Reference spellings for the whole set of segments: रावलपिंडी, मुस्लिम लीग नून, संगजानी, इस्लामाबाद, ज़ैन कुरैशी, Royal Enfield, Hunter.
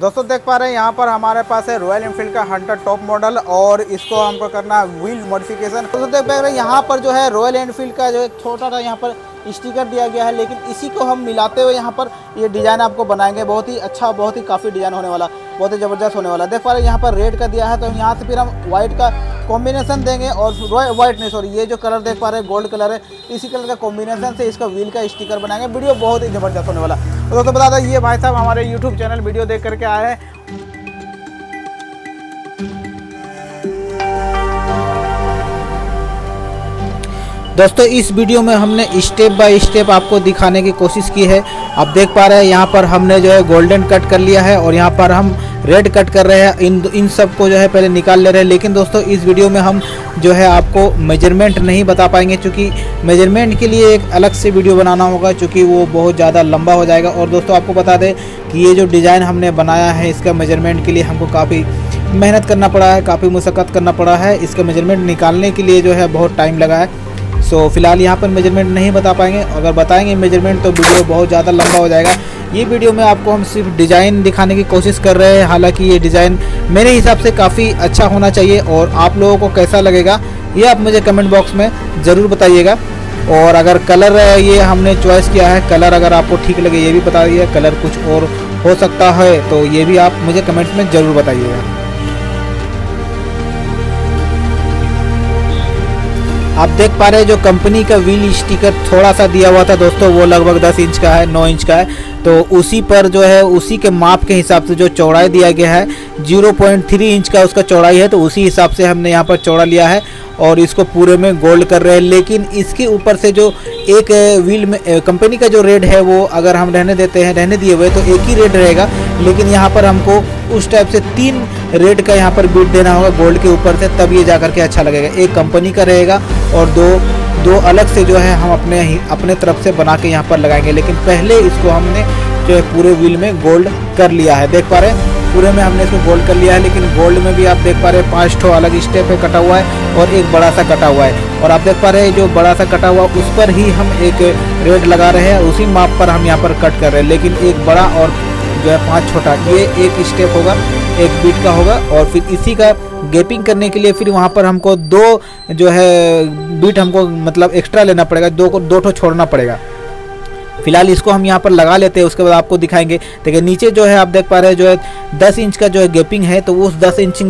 दोस्तों देख पा रहे हैं यहाँ पर हमारे पास है रॉयल एनफील्ड का हंटर टॉप मॉडल और इसको हमको करना व्हील मॉडिफिकेशन। दोस्तों देख पा रहे हैं यहाँ पर जो है रॉयल एनफील्ड का जो एक छोटा सा यहाँ पर स्टिकर दिया गया है, लेकिन इसी को हम मिलाते हुए यहाँ पर ये डिज़ाइन आपको बनाएंगे। बहुत ही अच्छा, बहुत ही काफ़ी डिज़ाइन होने वाला, बहुत ही ज़बरदस्त होने वाला। देख पा रहे हैं यहाँ पर रेड का दिया है, तो यहाँ से फिर हम वाइट का कॉम्बिनेशन देंगे और वाइट नहीं, सॉरी, ये जो कलर देख पा रहे हैं गोल्ड कलर है, इसी कलर का कॉम्बिनेशन से इसका व्हील का स्टिकर बनाएंगे। वीडियो बहुत ही ज़बरदस्त होने वाला। दोस्तों बता दें ये भाई साहब हमारे यूट्यूब चैनल वीडियो देख करके आए हैं। दोस्तों इस वीडियो में हमने स्टेप बाय स्टेप आपको दिखाने की कोशिश की है। आप देख पा रहे हैं यहाँ पर हमने जो है गोल्डन कट कर लिया है और यहाँ पर हम रेड कट कर रहे हैं। इन सब को जो है पहले निकाल ले रहे हैं, लेकिन दोस्तों इस वीडियो में हम जो है आपको मेजरमेंट नहीं बता पाएंगे, क्योंकि मेजरमेंट के लिए एक अलग से वीडियो बनाना होगा, क्योंकि वो बहुत ज़्यादा लंबा हो जाएगा। और दोस्तों आपको बता दें कि ये जो डिज़ाइन हमने बनाया है इसका मेजरमेंट के लिए हमको काफ़ी मेहनत करना पड़ा है, काफ़ी मुशक्क़त करना पड़ा है। इसका मेजरमेंट निकालने के लिए जो है बहुत टाइम लगा है। सो फिलहाल यहाँ पर मेजरमेंट नहीं बता पाएंगे। अगर बताएंगे मेजरमेंट तो वीडियो बहुत ज़्यादा लंबा हो जाएगा। ये वीडियो में आपको हम सिर्फ डिज़ाइन दिखाने की कोशिश कर रहे हैं। हालांकि ये डिज़ाइन मेरे हिसाब से काफ़ी अच्छा होना चाहिए और आप लोगों को कैसा लगेगा ये आप मुझे कमेंट बॉक्स में ज़रूर बताइएगा। और अगर कलर ये हमने चॉइस किया है, कलर अगर आपको ठीक लगे ये भी बताइए, कलर कुछ और हो सकता है तो ये भी आप मुझे कमेंट में ज़रूर बताइएगा। आप देख पा रहे हैं जो कंपनी का व्हील स्टिकर थोड़ा सा दिया हुआ था दोस्तों, वो लगभग 10 इंच का है, 9 इंच का है, तो उसी पर जो है उसी के माप के हिसाब से जो चौड़ाई दिया गया है 0.3 इंच का उसका चौड़ाई है, तो उसी हिसाब से हमने यहाँ पर चौड़ा लिया है और इसको पूरे में गोल्ड कर रहे हैं। लेकिन इसके ऊपर से जो एक व्हील में कंपनी का जो रेड है वो अगर हम रहने देते हैं, रहने दिए हुए तो एक ही रेड रहेगा, लेकिन यहाँ पर हमको उस टाइप से 3 रेड का यहाँ पर बीट देना होगा गोल्ड के ऊपर से, तब ये जा करके अच्छा लगेगा। एक कंपनी का रहेगा और दो अलग से जो है हम अपने तरफ से बना के यहाँ पर लगाएंगे, लेकिन पहले इसको हमने जो है पूरे व्हील में गोल्ड कर लिया है। देख पा रहे हैं पूरे में हमने इसको गोल्ड कर लिया है, लेकिन गोल्ड में भी आप देख पा रहे हैं 5 अलग स्टेप पे कटा हुआ है और एक बड़ा सा कटा हुआ है। और आप देख पा रहे हैं जो बड़ा सा कटा हुआ उस पर ही हम एक रेड लगा रहे हैं, उसी माप पर हम यहाँ पर कट कर रहे हैं, लेकिन एक बड़ा और जो है 5 छोटा, ये एक स्टेप होगा, एक बीट का होगा। और फिर इसी का गैपिंग करने के लिए फिर वहाँ पर हमको 2 जो है बीट हमको मतलब एक्स्ट्रा लेना पड़ेगा, 2 ठो छोड़ना पड़ेगा। फिलहाल इसको हम यहाँ पर लगा लेते हैं, उसके बाद आपको दिखाएंगे। देखिए नीचे जो है आप देख पा रहे हैं जो है 10 इंच का जो है गैपिंग है, तो उस 10 इंच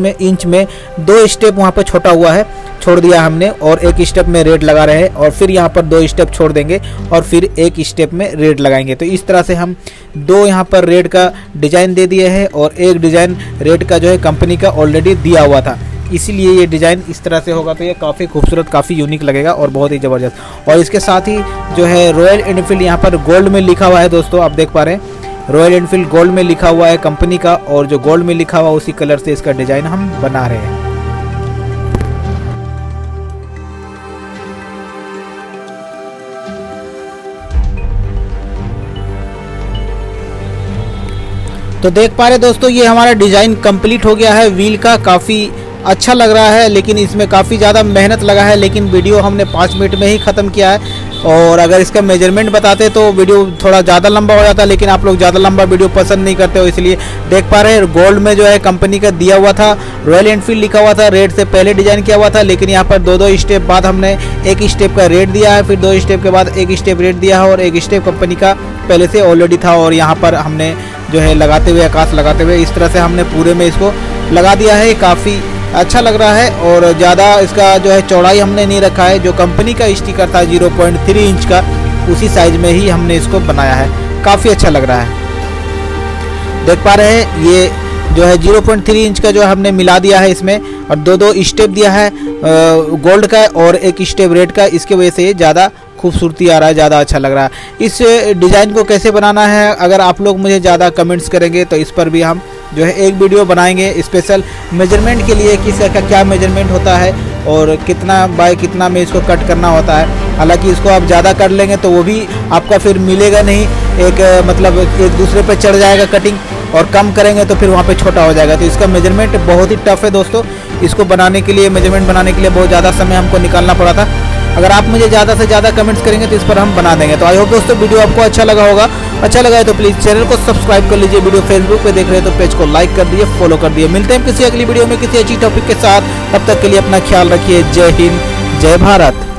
में 2 स्टेप वहाँ पर छोटा हुआ है, छोड़ दिया हमने, और एक स्टेप में रेड लगा रहे हैं और फिर यहाँ पर 2 स्टेप छोड़ देंगे और फिर एक स्टेप में रेड लगाएंगे। तो इस तरह से हम 2 यहाँ पर रेड का डिज़ाइन दे दिए है और एक डिज़ाइन रेड का जो है कंपनी का ऑलरेडी दिया हुआ था, इसीलिए ये डिज़ाइन इस तरह से होगा। तो ये काफ़ी खूबसूरत, काफ़ी यूनिक लगेगा और बहुत ही ज़बरदस्त। और इसके साथ ही जो है रॉयल एनफील्ड यहाँ पर गोल्ड में लिखा हुआ है दोस्तों, आप देख पा रहे हैं रॉयल एनफील्ड गोल्ड में लिखा हुआ है कंपनी का, और जो गोल्ड में लिखा हुआ उसी कलर से इसका डिज़ाइन हम बना रहे हैं। तो देख पा रहे दोस्तों ये हमारा डिज़ाइन कंप्लीट हो गया है व्हील का, काफ़ी अच्छा लग रहा है, लेकिन इसमें काफ़ी ज़्यादा मेहनत लगा है। लेकिन वीडियो हमने 5 मिनट में ही ख़त्म किया है, और अगर इसका मेजरमेंट बताते तो वीडियो थोड़ा ज़्यादा लंबा हो जाता, लेकिन आप लोग ज़्यादा लंबा वीडियो पसंद नहीं करते हो, इसलिए देख पा रहे हैं गोल्ड में जो है कंपनी का दिया हुआ था, रॉयल एनफील्ड लिखा हुआ था, रेड से पहले डिज़ाइन किया हुआ था, लेकिन यहाँ पर 2 स्टेप बाद हमने एक स्टेप का रेड दिया है, फिर 2 स्टेप के बाद एक स्टेप रेड दिया है और एक स्टेप कंपनी का पहले से ऑलरेडी था। और यहाँ पर हमने जो है लगाते हुए आकाश लगाते हुए इस तरह से हमने पूरे में इसको लगा दिया है। काफ़ी अच्छा लग रहा है और ज़्यादा इसका जो है चौड़ाई हमने नहीं रखा है, जो कंपनी का स्टिकर था 0.3 इंच का उसी साइज़ में ही हमने इसको बनाया है, काफ़ी अच्छा लग रहा है। देख पा रहे हैं ये जो है 0.3 इंच का जो हमने मिला दिया है इसमें, और 2 स्टेप दिया है गोल्ड का और एक स्टेप रेड का, इसके वजह से ज़्यादा खूबसूरती आ रहा है, ज़्यादा अच्छा लग रहा है। इस डिज़ाइन को कैसे बनाना है अगर आप लोग मुझे ज़्यादा कमेंट्स करेंगे तो इस पर भी हम जो है एक वीडियो बनाएंगे स्पेशल मेजरमेंट के लिए, किस का क्या मेजरमेंट होता है और कितना बाय कितना में इसको कट करना होता है। हालांकि इसको आप ज़्यादा कर लेंगे तो वो भी आपका फिर मिलेगा नहीं, एक मतलब एक दूसरे पे चढ़ जाएगा कटिंग, और कम करेंगे तो फिर वहाँ पे छोटा हो जाएगा। तो इसका मेजरमेंट बहुत ही टफ है दोस्तों, इसको बनाने के लिए, मेजरमेंट बनाने के लिए बहुत ज़्यादा समय हमको निकालना पड़ा था। अगर आप मुझे ज़्यादा से ज़्यादा कमेंट्स करेंगे तो इस पर हम बना देंगे। तो आई होप दोस्तों वीडियो आपको अच्छा लगा होगा, अच्छा लगा है तो प्लीज़ चैनल को सब्सक्राइब कर लीजिए, वीडियो फेसबुक पे देख रहे हैं तो पेज को लाइक कर दिए, फॉलो कर दिए। मिलते हैं किसी अगली वीडियो में किसी अच्छी टॉपिक के साथ, तब तक के लिए अपना ख्याल रखिए। जय हिंद, जय भारत।